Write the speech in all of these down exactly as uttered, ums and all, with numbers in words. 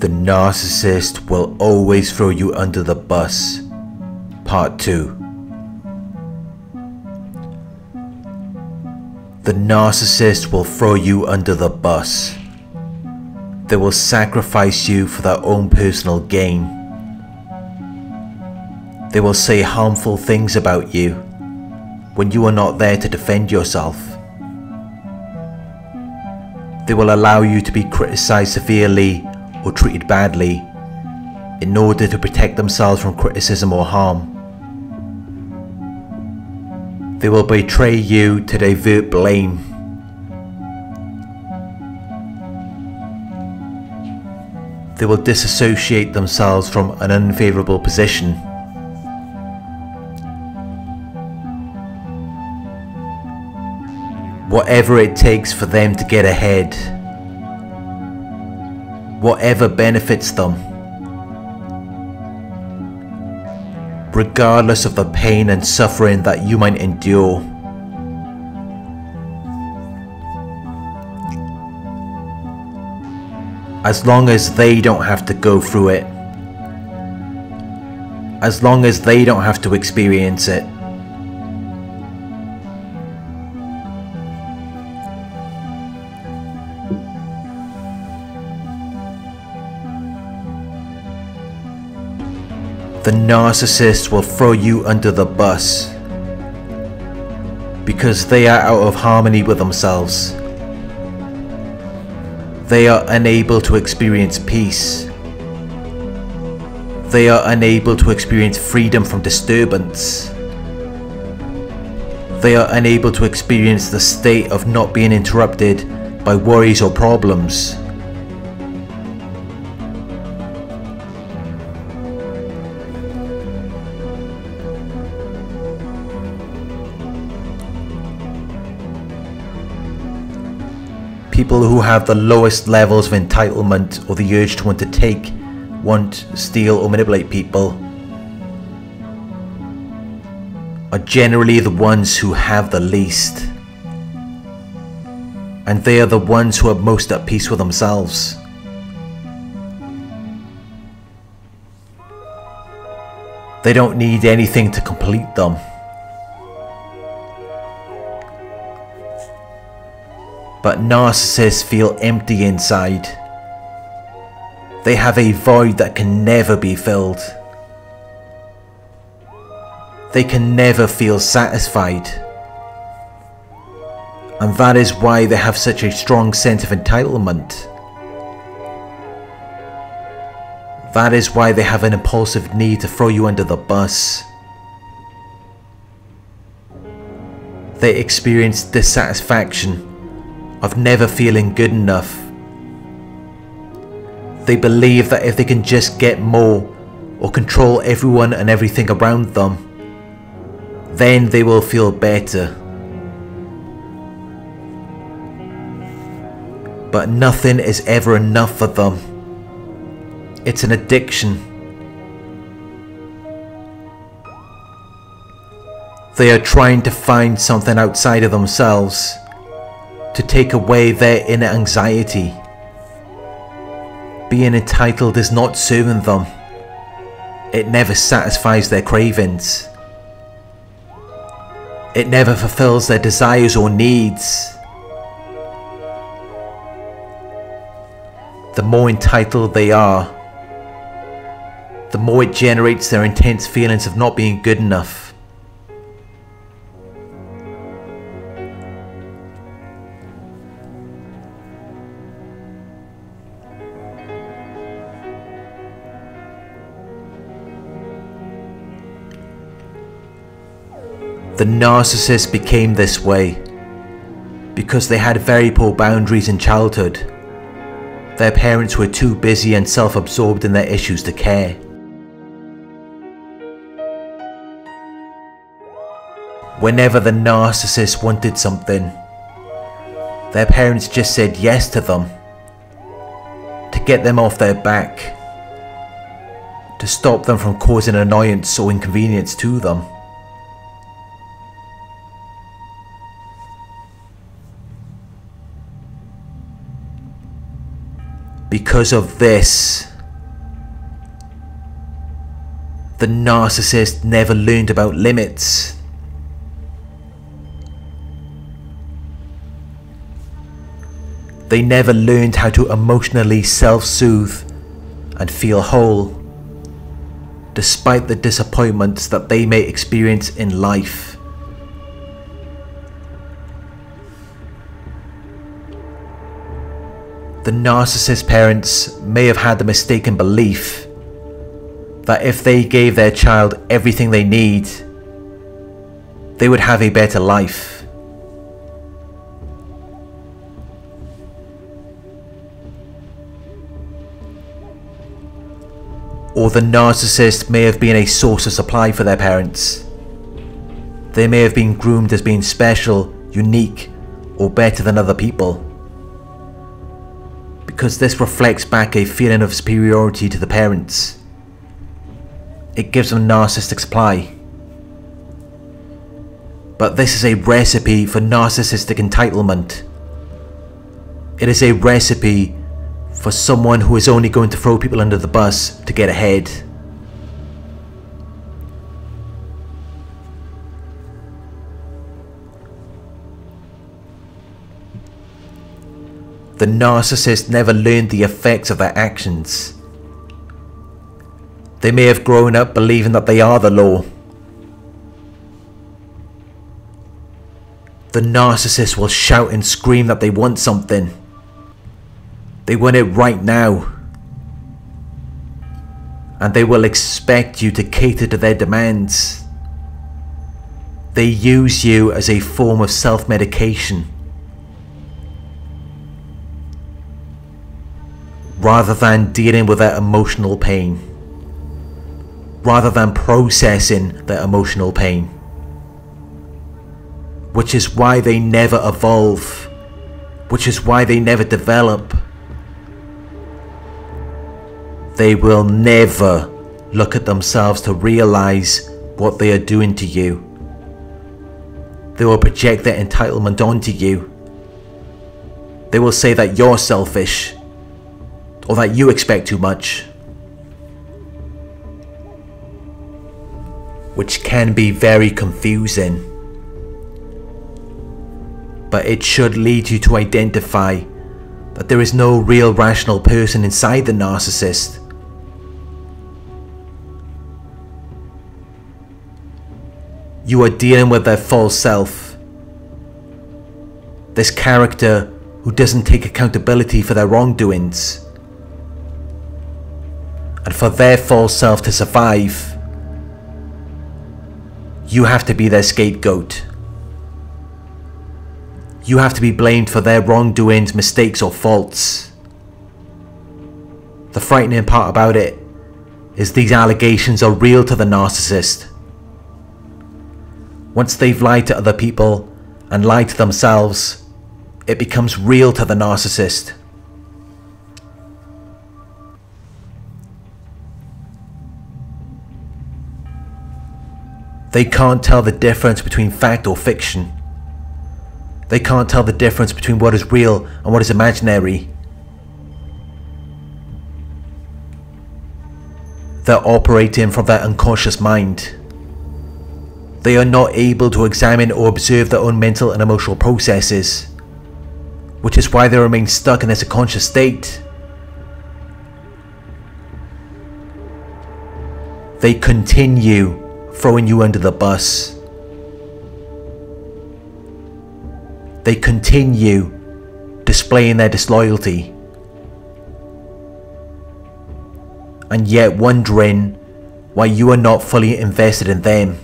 The narcissist will always throw you under the bus. Part two. The narcissist will throw you under the bus. They will sacrifice you for their own personal gain. They will say harmful things about you when you are not there to defend yourself. They will allow you to be criticized severely or treated badly in order to protect themselves from criticism or harm. They will betray you to divert blame. They will disassociate themselves from an unfavorable position. Whatever it takes for them to get ahead. Whatever benefits them. Regardless of the pain and suffering that you might endure. As long as they don't have to go through it. As long as they don't have to experience it. The narcissist will throw you under the bus because they are out of harmony with themselves. They are unable to experience peace. They are unable to experience freedom from disturbance. They are unable to experience the state of not being interrupted by worries or problems. People who have the lowest levels of entitlement or the urge to want to take, want, steal or manipulate people are generally the ones who have the least, and they are the ones who are most at peace with themselves. They don't need anything to complete them. But narcissists feel empty inside. They have a void that can never be filled. They can never feel satisfied. And that is why they have such a strong sense of entitlement. That is why they have an impulsive need to throw you under the bus. They experience dissatisfaction of never feeling good enough. They believe that if they can just get more or control everyone and everything around them, then they will feel better. But nothing is ever enough for them. It's an addiction. They are trying to find something outside of themselves to take away their inner anxiety. Being entitled is not serving them. It never satisfies their cravings. It never fulfills their desires or needs. The more entitled they are, the more it generates their intense feelings of not being good enough. The narcissist became this way because they had very poor boundaries in childhood. Their parents were too busy and self-absorbed in their issues to care. Whenever the narcissist wanted something, their parents just said yes to them to get them off their back, to stop them from causing annoyance or inconvenience to them. because of this, the narcissist never learned about limits. They never learned how to emotionally self-soothe and feel whole, despite the disappointments that they may experience in life. The narcissist parents may have had the mistaken belief that if they gave their child everything they need, they would have a better life. Or the narcissist may have been a source of supply for their parents. They may have been groomed as being special, unique, or better than other people, because this reflects back a feeling of superiority to the parents. It gives them narcissistic supply. But this is a recipe for narcissistic entitlement. It is a recipe for someone who is only going to throw people under the bus to get ahead. The narcissist never learned the effects of their actions. They may have grown up believing that they are the law. The narcissist will shout and scream that they want something. They want it right now, and they will expect you to cater to their demands. They use you as a form of self-medication, rather than dealing with their emotional pain, rather than processing their emotional pain, which is why they never evolve, which is why they never develop. They will never look at themselves to realize what they are doing to you. They will project their entitlement onto you. They will say that you're selfish, or that you expect too much, which can be very confusing. But it should lead you to identify that there is no real rational person inside the narcissist. You are dealing with their false self, this character who doesn't take accountability for their wrongdoings. And for their false self to survive, you have to be their scapegoat. You have to be blamed for their wrongdoings, mistakes, or faults. The frightening part about it is these allegations are real to the narcissist. Once they've lied to other people and lied to themselves, it becomes real to the narcissist. They can't tell the difference between fact or fiction. They can't tell the difference between what is real and what is imaginary. They're operating from their unconscious mind. They are not able to examine or observe their own mental and emotional processes, which is why they remain stuck in this unconscious state. They continue throwing you under the bus. They continue displaying their disloyalty, and yet wondering why you are not fully invested in them.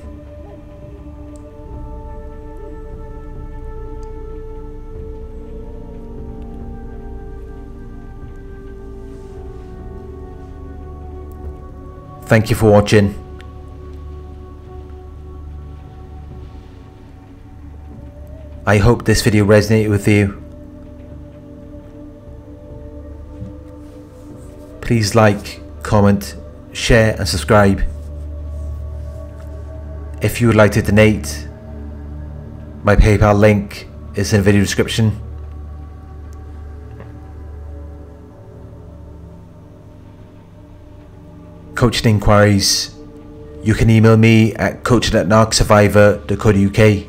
Thank you for watching. I hope this video resonated with you. Please like, comment, share and subscribe. If you would like to donate, my PayPal link is in the video description. coaching inquiries, you can email me at coaching at narc survivor dot co dot U K.